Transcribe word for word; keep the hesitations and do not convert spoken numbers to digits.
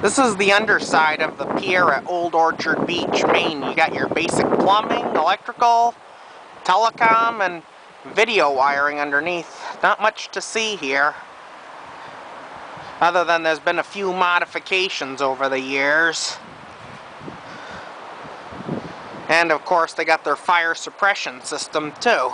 This is the underside of the pier at Old Orchard Beach, Maine. You got your basic plumbing, electrical, telecom, and video wiring underneath. Not much to see here, other than there's been a few modifications over the years. And of course they got their fire suppression system too.